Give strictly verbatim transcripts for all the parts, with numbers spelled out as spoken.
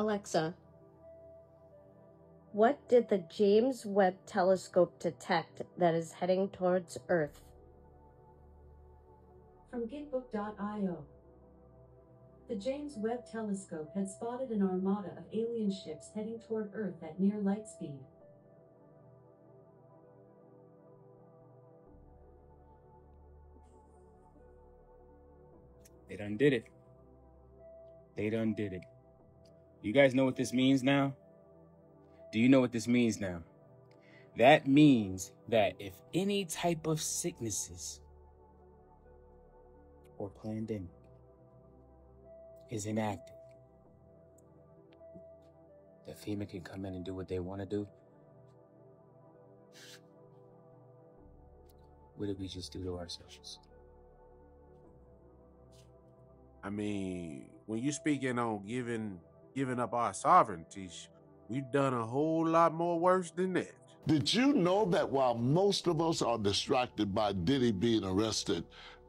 Alexa, what did the James Webb Telescope detect that is heading towards Earth? From Gitbook dot i o. The James Webb Telescope had spotted an armada of alien ships heading toward Earth at near light speed. They done did it. They done did it. You guys know what this means now? Do you know what this means now? That means that if any type of sicknesses or pandemic is enacted, the FEMA can come in and do what they want to do. What did we just do to ourselves? I mean, when you're speaking on giving giving up our sovereignty, we've done a whole lot more worse than that. Did you know that while most of us are distracted by Diddy being arrested,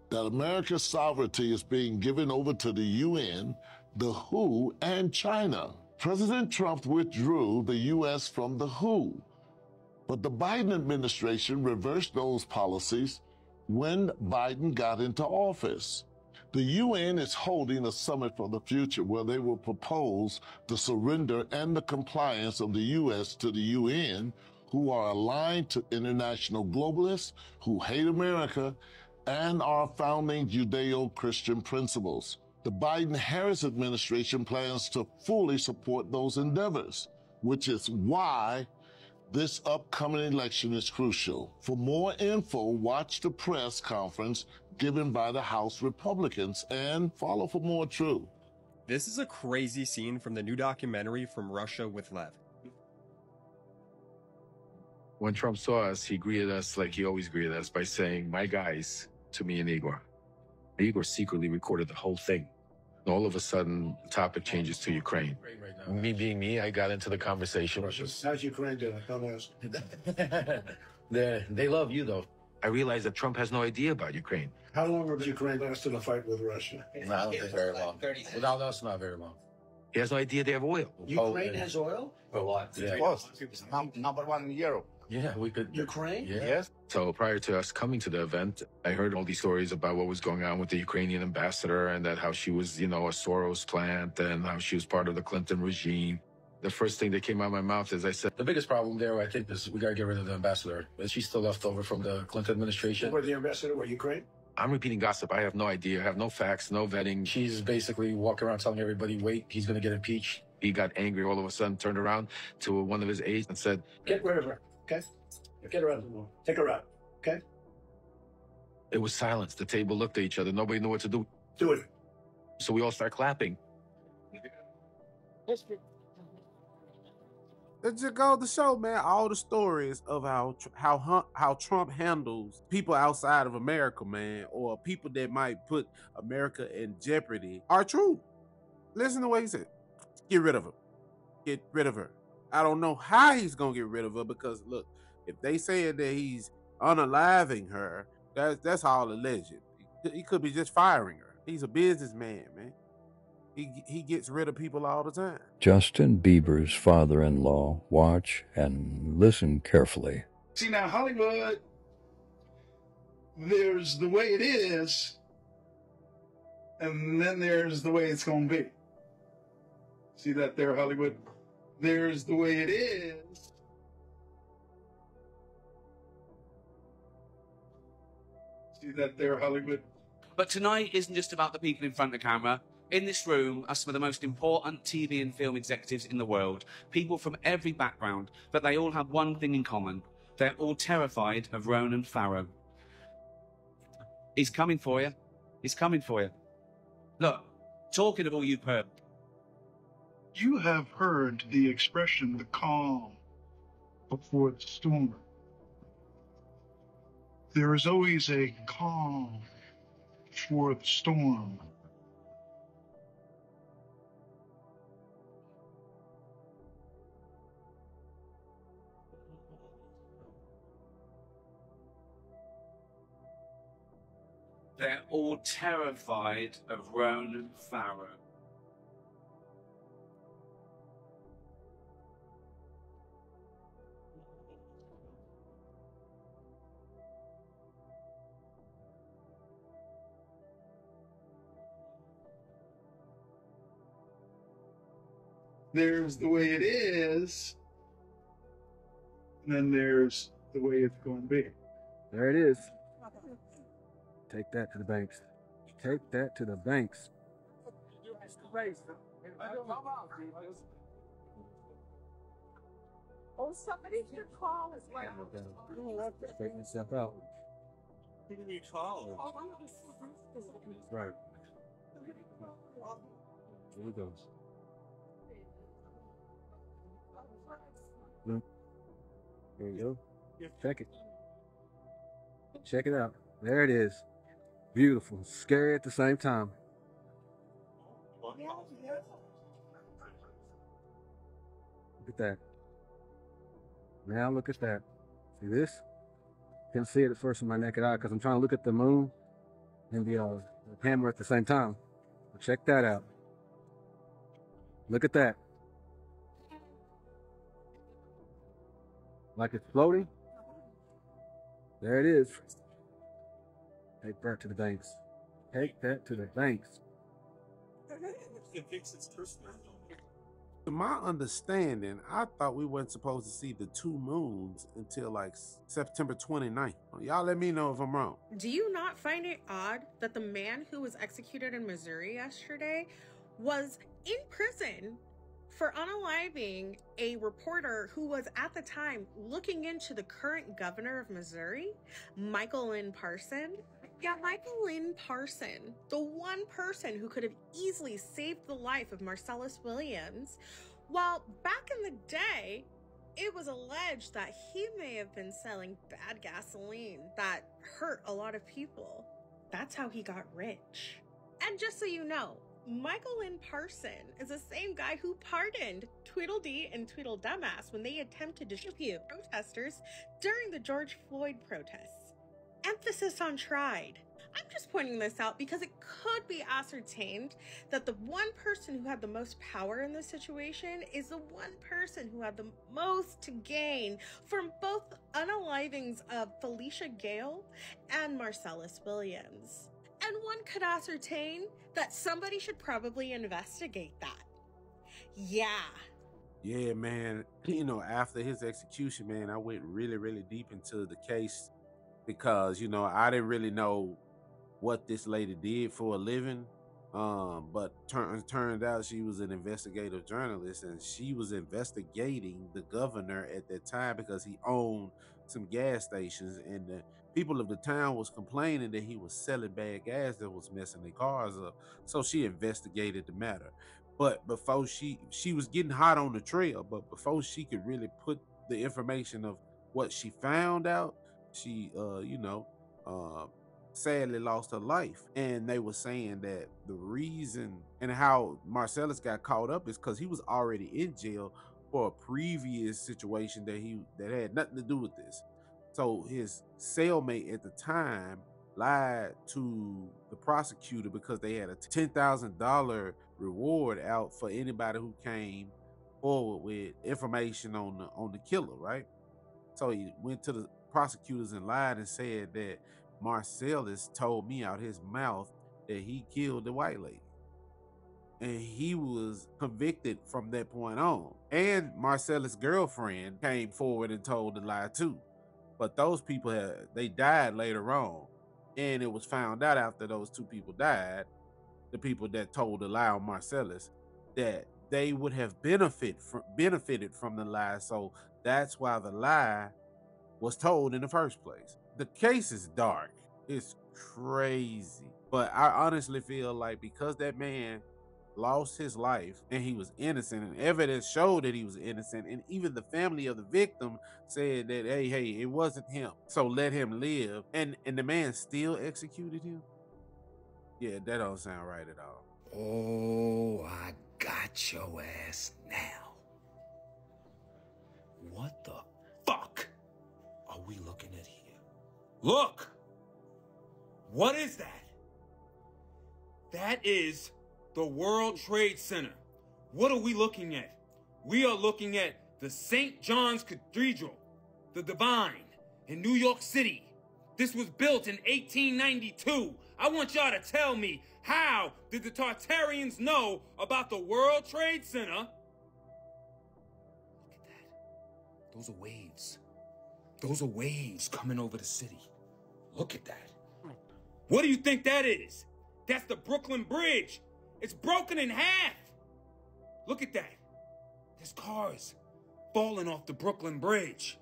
that America's sovereignty is being given over to the U N, the W H O, and China? President Trump withdrew the U S from the W H O, but the Biden administration reversed those policies when Biden got into office. The U N is holding a summit for the future where they will propose the surrender and the compliance of the U S to the U N, who are aligned to international globalists who hate America and our founding Judeo-Christian principles. The Biden-Harris administration plans to fully support those endeavors, which is why this upcoming election is crucial. For more info, watch the press conference given by the House Republicans and follow for more truth. This is a crazy scene from the new documentary From Russia with Lev. When Trump saw us, he greeted us like he always greeted us by saying, "My guys," to me and Igor. Igor secretly recorded the whole thing. All of a sudden, the topic changes to Ukraine. Right, me being me, I got into the conversation. Russia's, how's Ukraine doing? Don't ask. They love you, though. I realized that Trump has no idea about Ukraine. How long will Ukraine last in a fight with Russia? No, I don't think very long. Without us, not very long. He has no idea they have oil. Ukraine oh, has oil? A lot. Yeah. Of course. Number one in Europe. Yeah, we could. Ukraine? Yeah. Yes. So prior to us coming to the event, I heard all these stories about what was going on with the Ukrainian ambassador and that how she was, you know, a Soros plant and how she was part of the Clinton regime. The first thing that came out of my mouth is I said, the biggest problem there, I think, is we got to get rid of the ambassador. But she's still left over from the Clinton administration. Where the ambassador? Where Ukraine? I'm repeating gossip. I have no idea. I have no facts, no vetting. She's basically walking around telling everybody, wait, he's going to get impeached. He got angry all of a sudden, turned around to one of his aides and said, get rid of her. Okay? Get her out of the room. Take her out. Okay? It was silence. The table looked at each other. Nobody knew what to do. Do it. So we all start clapping. That just goes to show, man, all the stories of how how how Trump handles people outside of America, man, or people that might put America in jeopardy are true. Listen to what he said. Get rid of him. Get rid of her. I don't know how he's gonna get rid of her because look, if they say that he's unaliving her, that's that's all alleged. He, he could be just firing her. He's a businessman, man. He he gets rid of people all the time. Justin Bieber's father-in-law. Watch and listen carefully. See now, Hollywood. There's the way it is, and then there's the way it's gonna be. See that there, Hollywood. There's the way it is. See that there, Hollywood? But tonight isn't just about the people in front of the camera. In this room are some of the most important T V and film executives in the world, people from every background, but they all have one thing in common. They're all terrified of Ronan Farrow. He's coming for you. He's coming for you. Look, talking of all you perps. You have heard the expression, the calm before the storm. There is always a calm before the storm. They're all terrified of Ronan Farrow. there's the way it is, and then there's the way it's going to be. There it is. Take that to the banks. Take that to the banks. Oh, somebody should call as well. Okay. Taking yourself out. Didn't you call? Right. Here it goes. There you go. Check it. Check it out. There it is. Beautiful. Scary at the same time. Look at that. Now look at that. See this? Can't see it at first with my naked eye because I'm trying to look at the moon and the, uh, the camera at the same time. But check that out. Look at that. Like it's floating. There it is. Take that to the banks. Take that to the banks. To my understanding, I thought we weren't supposed to see the two moons until like September twenty-ninth. Y'all let me know if I'm wrong. Do you not find it odd that the man who was executed in Missouri yesterday was in prison for unaliving a reporter who was at the time looking into the current governor of Missouri, Michael Lynn Parson? Yeah, Michael Lynn Parson, the one person who could have easily saved the life of Marcellus Williams. While back in the day, it was alleged that he may have been selling bad gasoline that hurt a lot of people. That's how he got rich. And just so you know, Michael Lynn Parson is the same guy who pardoned Tweedledee and Tweedledumass when they attempted to shoot protesters during the George Floyd protests. Emphasis on tried. I'm just pointing this out because it could be ascertained that the one person who had the most power in this situation is the one person who had the most to gain from both unalivings of Felicia Gale and Marcellus Williams. And one could ascertain that somebody should probably investigate that. Yeah. Yeah, man. You know, after his execution, man, I went really, really deep into the case because, you know, I didn't really know what this lady did for a living. Um, but turn, turned out she was an investigative journalist, and she was investigating the governor at that time because he owned some gas stations, and the people of the town was complaining that he was selling bad gas that was messing their cars up. So she investigated the matter. But before she, she was getting hot on the trail, but before she could really put the information of what she found out, she, uh, you know, uh, sadly lost her life. And they were saying that the reason and how Marcellus got caught up is because he was already in jail for a previous situation that he that had nothing to do with this. So his cellmate at the time lied to the prosecutor because they had a ten thousand dollar reward out for anybody who came forward with information on the, on the killer, right? So he went to the prosecutors and lied and said that Marcellus told me out his mouth that he killed the white lady. And he was convicted from that point on. And Marcellus' girlfriend came forward and told the lie too. But those people, had, they died later on. And it was found out after those two people died, the people that told the lie on Marcellus, that they would have benefit from, benefited from the lie. So that's why the lie was told in the first place. The case is dark. It's crazy. But I honestly feel like because that man lost his life and he was innocent, and evidence showed that he was innocent, and even the family of the victim said that hey hey it wasn't him, so let him live, and and the man still executed him. Yeah, that don't sound right at all. Oh, I got your ass now. What the fuck are we looking at here? Look, what is that? That is the World Trade Center. What are we looking at? We are looking at the Saint John's Cathedral, the Divine, in New York City. This was built in eighteen ninety-two. I want y'all to tell me, how did the Tartarians know about the World Trade Center Those are waves. Those are waves coming over the city. Look at that. What do you think that is? That's the Brooklyn Bridge. It's broken in half. Look at that. There's cars falling off the Brooklyn Bridge.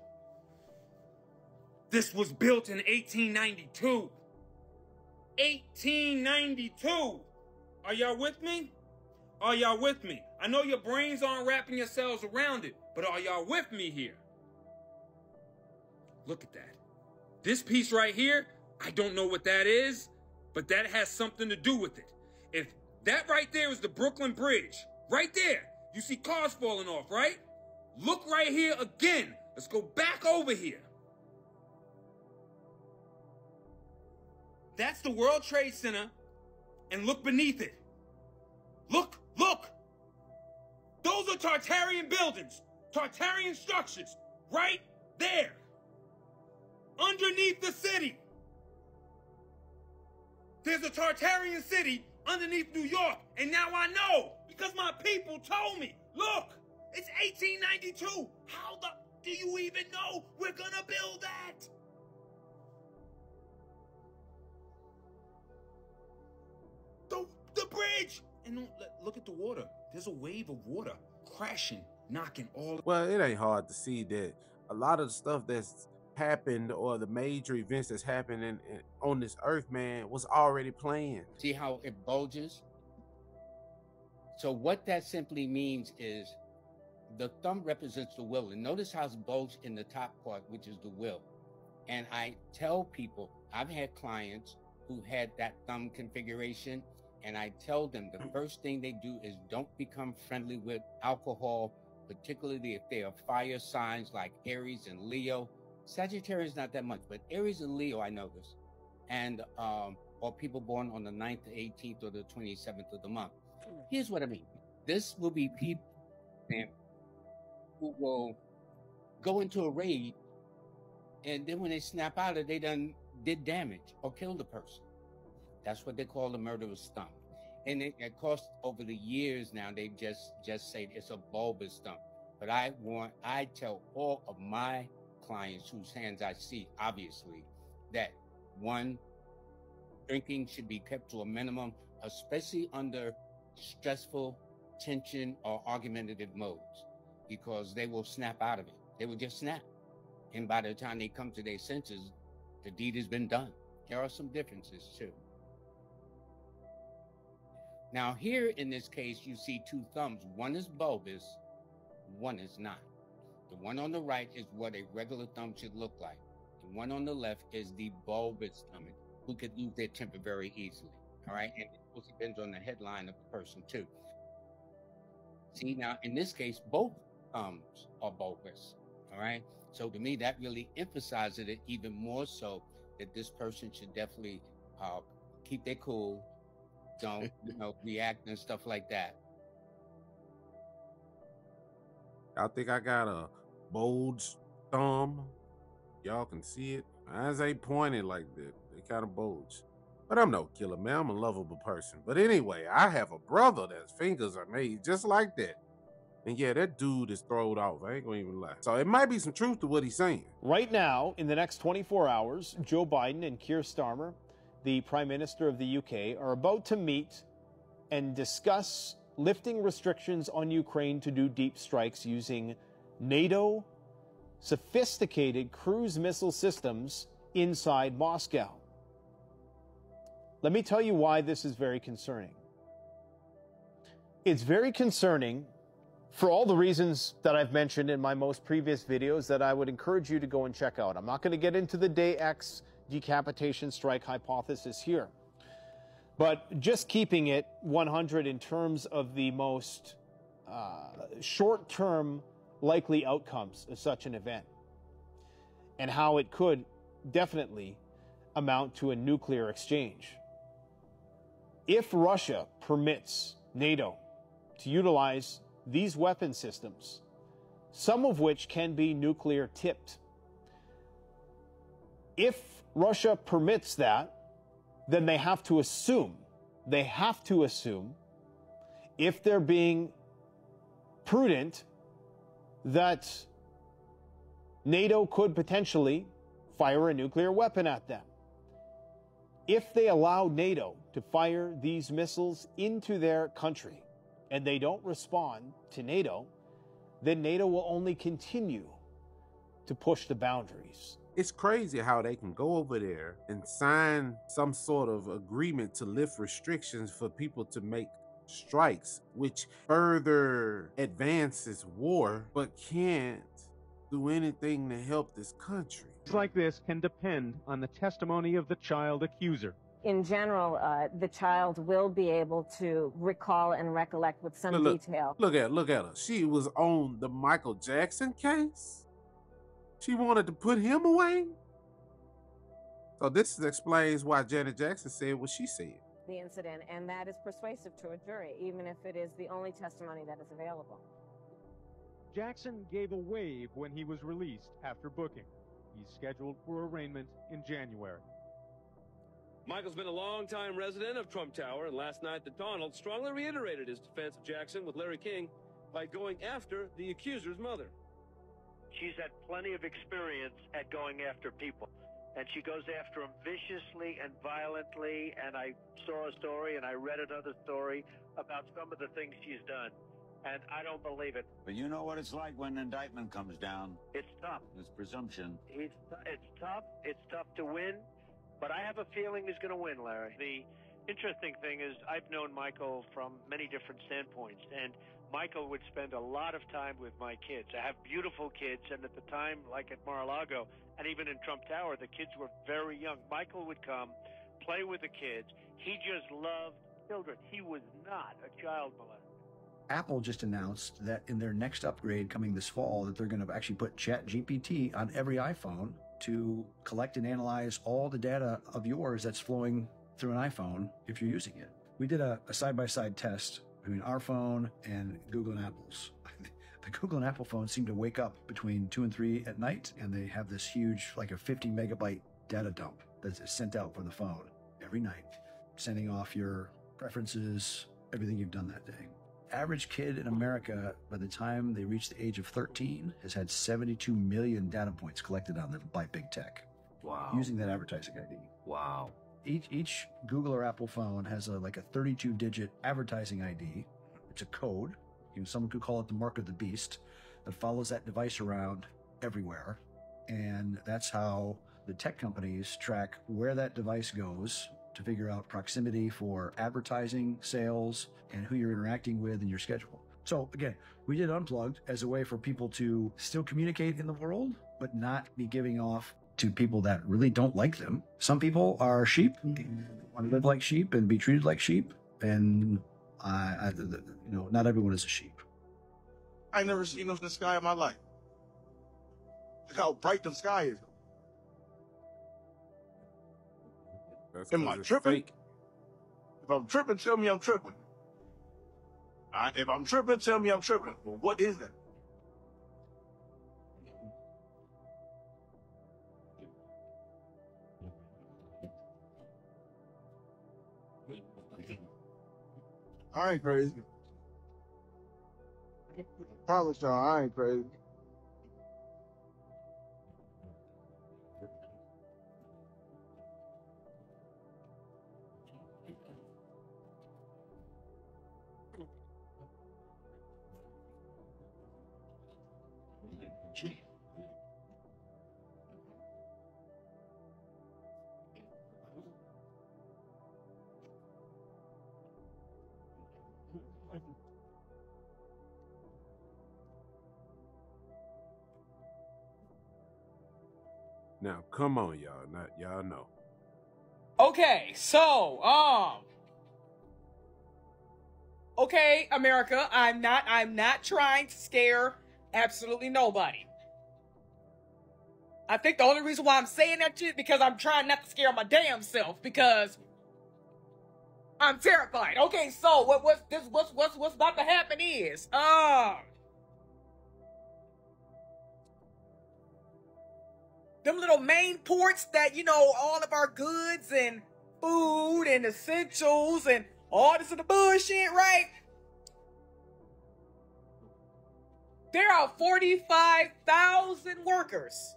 This was built in eighteen ninety-two. eighteen ninety-two. Are y'all with me? Are y'all with me? I know your brains aren't wrapping yourselves around it, but are y'all with me here? Look at that. This piece right here, I don't know what that is, but that has something to do with it. If that right there is the Brooklyn Bridge, right there, you see cars falling off, right? Look right here again. Let's go back over here. That's the World Trade Center, and look beneath it. Look, look. Those are Tartarian buildings, Tartarian structures, right there, underneath the city. There's a Tartarian city underneath New York, and now I know because my people told me. Look, it's eighteen ninety-two. How the do you even know we're gonna build that? The, the bridge. And look at the water. There's a wave of water crashing, knocking all. Well, it ain't hard to see that a lot of the stuff that's happened or the major events that's happening on this earth, man, was already planned. See how it bulges? So what that simply means is the thumb represents the will. And notice how it's bulged in the top part, which is the will. And I tell people, I've had clients who had that thumb configuration, and I tell them the first thing they do is don't become friendly with alcohol, particularly if they are fire signs like Aries and Leo. Sagittarius, not that much, but Aries and Leo, I know this. And, um, or people born on the ninth, the eighteenth, or the twenty-seventh of the month. Here's what I mean. This will be people who will go into a raid, and then when they snap out of it, they done did damage or killed a person. That's what they call the murderous thumb. And it, of course, over the years now, they just, just say it's a bulbous thumb. But I want, I tell all of my clients whose hands I see, obviously, that one, drinking should be kept to a minimum, especially under stressful tension or argumentative modes, because they will snap out of it. They will just snap. And by the time they come to their senses, the deed has been done. There are some differences too. Now here in this case, you see two thumbs. One is bulbous, one is not. The one on the right is what a regular thumb should look like. The one on the left is the bulbous thumb, who could lose their temper very easily, all right? And it also depends on the headline of the person too. See, now in this case, both thumbs are bulbous, all right? So to me, that really emphasizes it even more so, that this person should definitely uh, keep their cool, don't, you know, react and stuff like that. I think I got a bulged thumb. Y'all can see it. Eyes ain't pointed like that. They kind of bulge. But I'm no killer, man. I'm a lovable person. But anyway, I have a brother that's fingers are made just like that. And yeah, that dude is throwed off. I ain't gonna even lie. So it might be some truth to what he's saying. Right now, in the next twenty-four hours, Joe Biden and Keir Starmer, the Prime Minister of the U K, are about to meet and discuss lifting restrictions on Ukraine to do deep strikes using NATO sophisticated cruise missile systems inside Moscow. Let me tell you why this is very concerning. It's very concerning for all the reasons that I've mentioned in my most previous videos that I would encourage you to go and check out. I'm not going to get into the day X decapitation strike hypothesis here. But just keeping it one hundred in terms of the most uh, short-term likely outcomes of such an event and how it could definitely amount to a nuclear exchange. If Russia permits NATO to utilize these weapon systems, some of which can be nuclear tipped, if Russia permits that, then they have to assume, they have to assume, if they're being prudent, that NATO could potentially fire a nuclear weapon at them. If they allow NATO to fire these missiles into their country and they don't respond to NATO, then NATO will only continue to push the boundaries. It's crazy how they can go over there and sign some sort of agreement to lift restrictions for people to make strikes, which further advances war, but can't do anything to help this country. Things like this can depend on the testimony of the child accuser. In general, uh, the child will be able to recall and recollect with some look, detail. Look at, look at her. She was on the Michael Jackson case. She wanted to put him away. So this explains why Janet Jackson said what she said. The incident, and that is persuasive to a jury, even if it is the only testimony that is available. Jackson gave a wave when he was released after booking. He's scheduled for arraignment in January. Michael's been a long-time resident of Trump Tower, and last night the Donald strongly reiterated his defense of Jackson with Larry King by going after the accuser's mother. She's had plenty of experience at going after people, and she goes after them viciously and violently, and I saw a story and I read another story about some of the things she's done, and I don't believe it. But you know what it's like when an indictment comes down. It's tough. It's presumption. It's, it's tough. It's tough to win, but I have a feeling he's going to win, Larry. The interesting thing is I've known Michael from many different standpoints, and Michael would spend a lot of time with my kids. I have beautiful kids, and at the time, like at Mar-a-Lago, and even in Trump Tower, the kids were very young. Michael would come, play with the kids. He just loved children. He was not a child molester. Apple just announced that in their next upgrade coming this fall, that they're going to actually put ChatGPT on every iPhone to collect and analyze all the data of yours that's flowing through an iPhone if you're using it. We did a side-by-side test between our phone and Google and Apple's. The Google and Apple phones seem to wake up between two and three at night, and they have this huge, like a fifty megabyte data dump that's sent out from the phone every night, sending off your preferences, everything you've done that day. Average kid in America, by the time they reach the age of thirteen, has had seventy-two million data points collected on them by big tech. Wow. Using that advertising I D. Wow. Each, each Google or Apple phone has a, like a thirty-two digit advertising I D. It's a code. You know, someone could call it the mark of the beast that follows that device around everywhere. And that's how the tech companies track where that device goes to figure out proximity for advertising, sales, and who you're interacting with and your schedule. So again, we did Unplugged as a way for people to still communicate in the world, but not be giving off to people that really don't like them. Some people are sheep, mm-hmm. want to live like sheep and be treated like sheep, and I, I, you know, not everyone is a sheep. I never seen no sky in my life. Look how bright the sky is. That's Am I tripping? Fake. If I'm tripping, tell me I'm tripping. I, if I'm tripping, tell me I'm tripping. Well, what is that? I ain't crazy. I promise y'all, I ain't crazy. Now, come on, y'all. Not y'all know. Okay, so, um... okay, America, I'm not, I'm not trying to scare absolutely nobody. I think the only reason why I'm saying that to you is because I'm trying not to scare my damn self, because I'm terrified. Okay, so, what, what's, this, what's, what's, what's about to happen is, um... them little main ports that, you know, all of our goods and food and essentials and all this other bullshit, right? There are forty-five thousand workers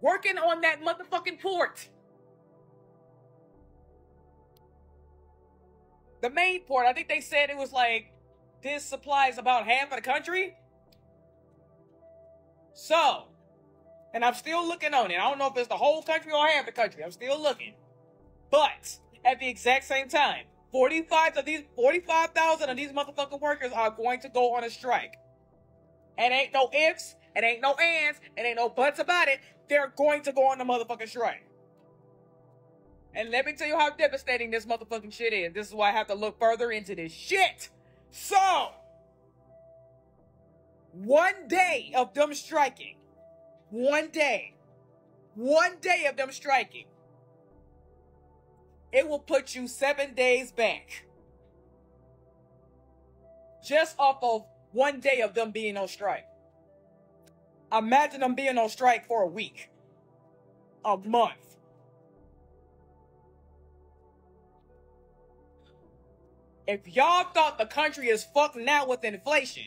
working on that motherfucking port. The main port, I think they said it was like, this supplies about half of the country. So, and I'm still looking on it. I don't know if it's the whole country or half the country. I'm still looking. But at the exact same time, forty-five of these, forty-five thousand of these motherfucking workers are going to go on a strike. And ain't no ifs, and ain't no ands, and ain't no buts about it. They're going to go on the motherfucking strike. And let me tell you how devastating this motherfucking shit is. This is why I have to look further into this shit. So, one day of them striking, one day, one day of them striking, it will put you seven days back. Just off of one day of them being on strike. Imagine them being on strike for a week, a month. If y'all thought the country is fucked now with inflation,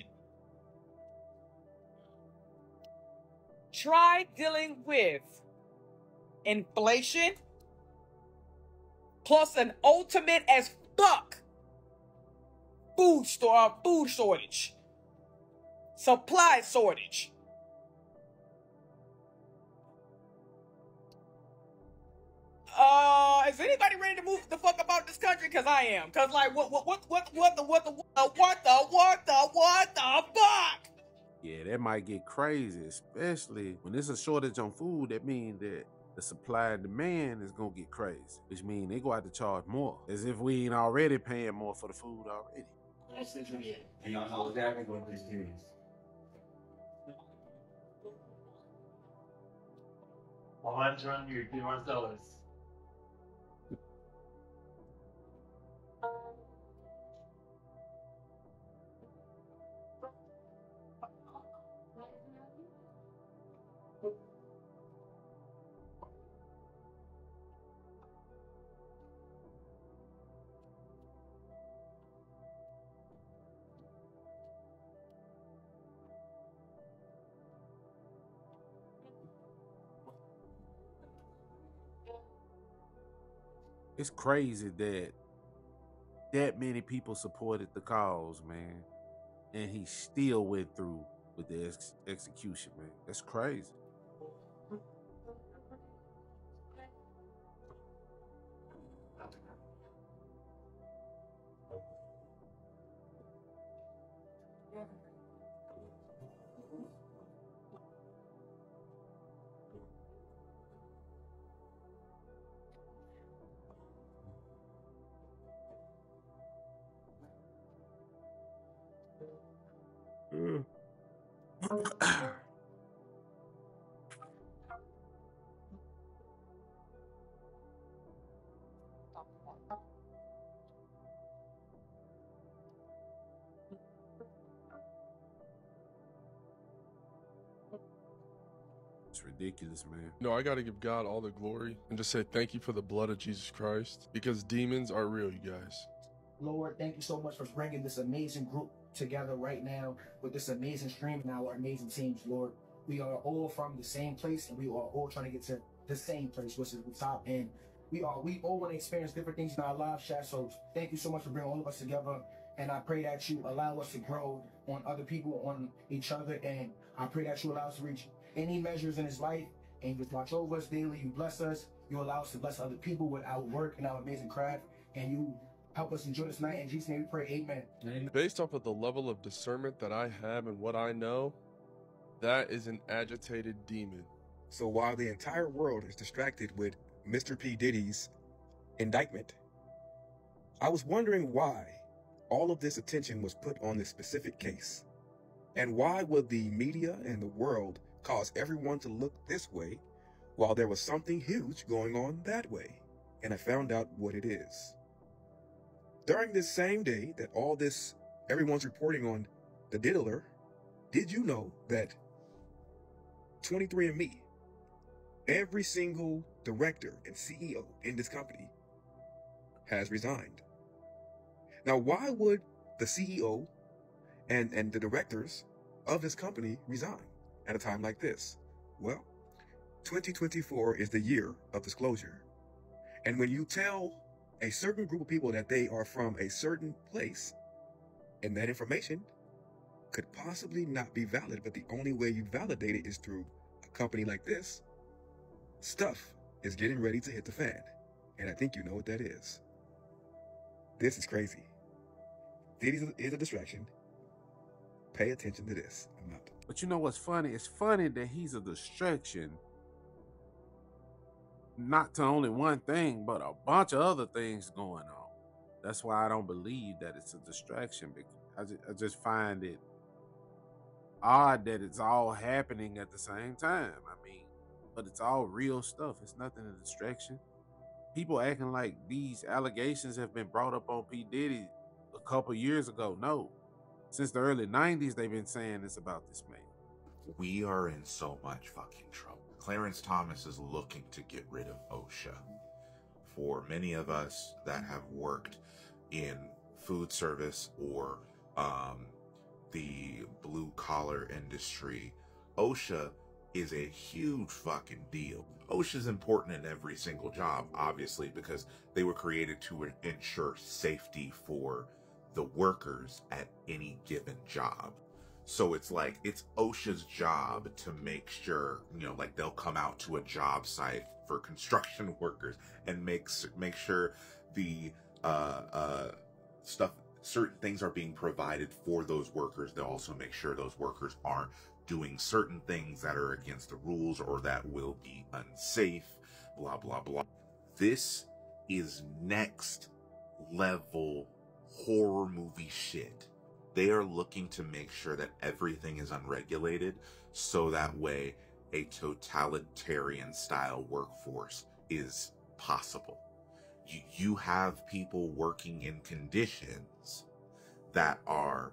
try dealing with inflation plus an ultimate as fuck food store, food shortage, supply shortage. Uh, is anybody ready to move the fuck about this country? Cause I am. Cause like, what, what, what, what, what, the, what, the, what, the, what, the, what, the, what the fuck? Yeah, that might get crazy, especially when there's a shortage on food. That means that the supply and demand is gonna get crazy, which means they go out to charge more, as if we ain't already paying more for the food already. That's interesting. And y'all know exactly what this is. Well, I'm trying to do Marcellus. It's crazy that that many people supported the cause, man, and he still went through with the ex execution, man. That's crazy. It's ridiculous, man. No, I gotta give God all the glory and just say thank you for the blood of Jesus Christ, because demons are real, you guys. Lord, thank you so much for bringing this amazing group together right now with this amazing stream and our amazing teams, Lord. We are all from the same place, and we are all trying to get to the same place, which is the top end. We are, we all want to experience different things in our lives, Chad, so thank you so much for bringing all of us together, and I pray that you allow us to grow on other people, on each other, and I pray that you allow us to reach any measures in his life, and you just watch over us daily, you bless us, you allow us to bless other people with our work and our amazing craft, and you help us enjoy this night. In Jesus' name we pray, amen. amen. Based off of the level of discernment that I have and what I know, that is an agitated demon. So while the entire world is distracted with Mister P. Diddy's indictment, I was wondering why all of this attention was put on this specific case, and why would the media and the world cause everyone to look this way while there was something huge going on that way, and I found out what it is. During this same day that all this, everyone's reporting on the diddler, did you know that twenty-three and me, every single director and C E O in this company has resigned? Now, why would the C E O and, and the directors of this company resign at a time like this. Well, twenty twenty-four is the year of disclosure. And when you tell a certain group of people that they are from a certain place, and that information could possibly not be valid, but the only way you validate it is through a company like this, stuff is getting ready to hit the fan. And I think you know what that is. This is crazy. Diddy is a distraction. Pay attention to this. I'm out. But you know what's funny? It's funny that he's a distraction, not to only one thing, but a bunch of other things going on. That's why I don't believe that it's a distraction, because I just, I just find it odd that it's all happening at the same time. I mean, but it's all real stuff. It's nothing a distraction. People acting like these allegations have been brought up on P. Diddy a couple years ago. No, since the early nineties, they've been saying this about this man. We are in so much fucking trouble. Clarence Thomas is looking to get rid of OSHA. For many of us that have worked in food service or um, the blue collar industry, OSHA is a huge fucking deal. OSHA is important in every single job, obviously, because they were created to ensure safety for the workers at any given job. So it's like, it's OSHA's job to make sure, you know, like they'll come out to a job site for construction workers and make, make sure the uh, uh, stuff, certain things are being provided for those workers. They'll also make sure those workers aren't doing certain things that are against the rules or that will be unsafe, blah, blah, blah. This is next level horror movie shit. They are looking to make sure that everything is unregulated, so that way a totalitarian style workforce is possible. You, you have people working in conditions that are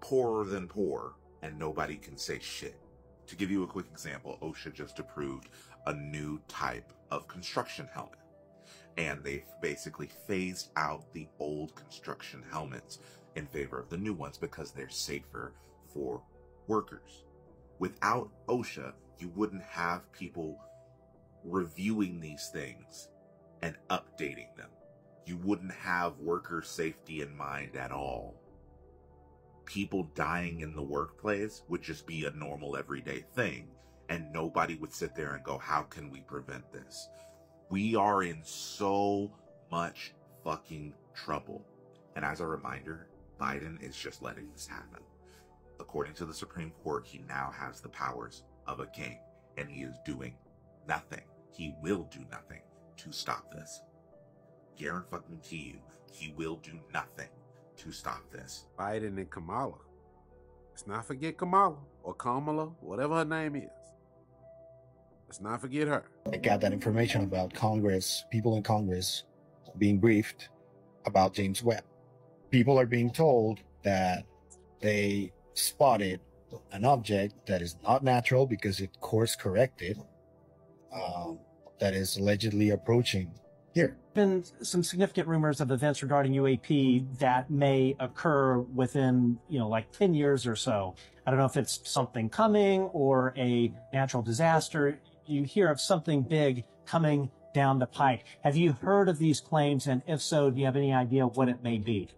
poorer than poor, and nobody can say shit. To give you a quick example, OSHA just approved a new type of construction helmet. And they've basically phased out the old construction helmets in favor of the new ones because they're safer for workers. Without OSHA, you wouldn't have people reviewing these things and updating them. You wouldn't have worker safety in mind at all. People dying in the workplace would just be a normal everyday thing, and nobody would sit there and go, how can we prevent this? We are in so much fucking trouble. And as a reminder, Biden is just letting this happen. According to the Supreme Court, he now has the powers of a king, and he is doing nothing. He will do nothing to stop this. Guarantee you, he will do nothing to stop this. Biden and Kamala. Let's not forget Kamala, or Kamala, whatever her name is. Let's not forget her. I got that information about Congress, people in Congress being briefed about James Webb. People are being told that they spotted an object that is not natural because it course corrected, um, that is allegedly approaching here. There have been some significant rumors of events regarding U A P that may occur within, you know, like ten years or so. I don't know if it's something coming or a natural disaster. You hear of something big coming down the pike. Have you heard of these claims? And if so, do you have any idea what it may be?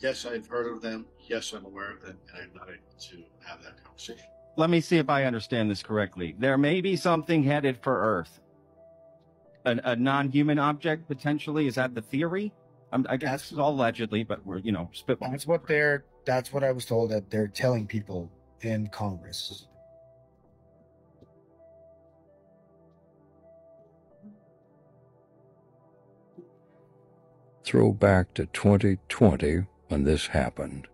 Yes, I've heard of them. Yes, I'm aware of them. And I'm not able to have that conversation. Let me see if I understand this correctly. There may be something headed for Earth. A, a non-human object, potentially? Is that the theory? I'm, I guess it's all allegedly, but we're, you know, spitballing. That's what they're, that's what I was told that they're telling people in Congress. Throw back to twenty twenty when this happened.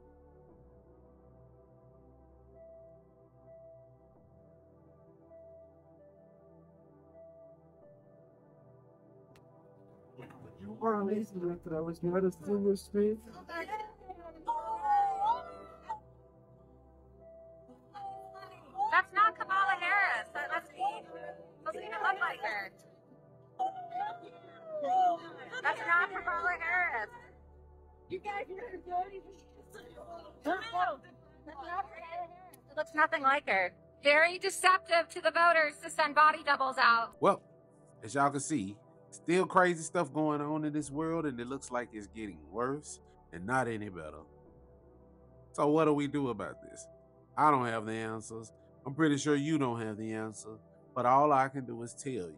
Or amazing that I was not a silver street. That's not Kamala Harris. That doesn't even look like her. That's not Kamala Harris. You guys are dirty. It looks nothing like her. Very deceptive to the voters to send body doubles out. Well, as y'all can see, still crazy stuff going on in this world, and it looks like it's getting worse and not any better. So what do we do about this? I don't have the answers. I'm pretty sure you don't have the answer, but all I can do is tell you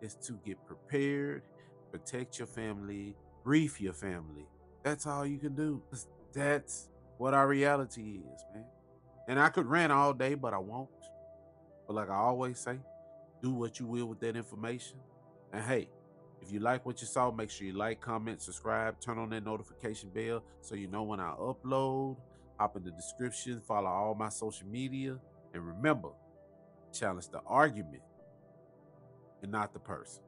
is to get prepared, protect your family, brief your family. That's all you can do. That's what our reality is, man. And I could rant all day, but I won't. But like I always say, do what you will with that information. And hey, if you like what you saw, make sure you like, comment, subscribe, turn on that notification bell so you know when I upload. Hop in the description, follow all my social media, and remember, challenge the argument and not the person.